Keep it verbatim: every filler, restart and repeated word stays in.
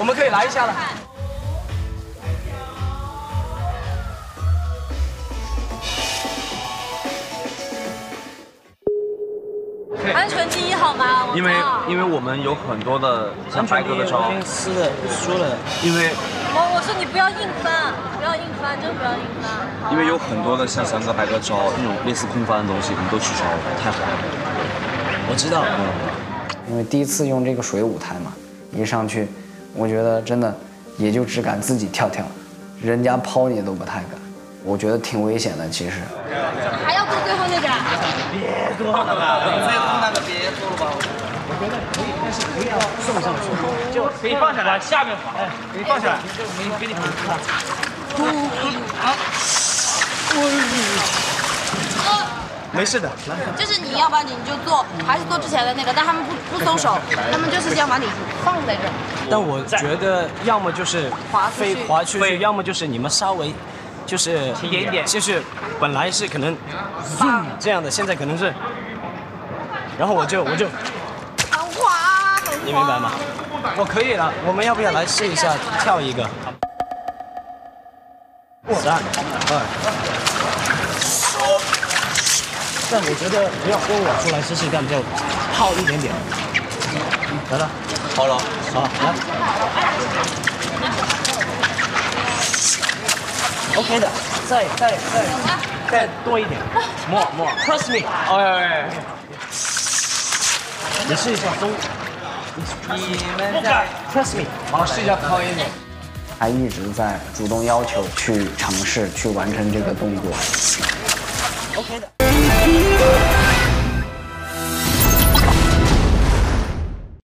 我们可以来一下了。安全第一好吗？因为因为我们有很多的像白鸽的招，是的，说了，因为我我说你不要硬翻，不要硬翻，真不要硬翻。因为有很多的像三哥白鸽招那种类似空翻的东西，我们都取消了，太好了。我知道，嗯，因为第一次用这个水舞台嘛，一上去。 我觉得真的，也就只敢自己跳跳，人家抛你都不太敢，我觉得挺危险的。其实还要做最后那个，别做了吧，最后那个别做了吧。我觉得可以，但是不要送上去，就可以放下来，下面放，可以放下来。我给你看。啊！没事的，来。就是你要把你就做，还是做之前的那个，但他们不不松手，他们就是要把你放在这儿。 但我觉得，要么就是飞滑出去，要么就是你们稍微，就是一点点，就是本来是可能这样的，现在可能是，然后我就我就，很滑，你明白吗？我可以了，我们要不要来试一下跳一个？三二，但我觉得不要跟我出来试试看，就泡一点点，来了。 好了，好，来 ，OK 的，再再再再多一点 ，more more， trust me， 哎，你试一下松，你们在 trust me， 好，试一下高一点。他一直在主动要求去尝试去完成这个动作 ，OK 的。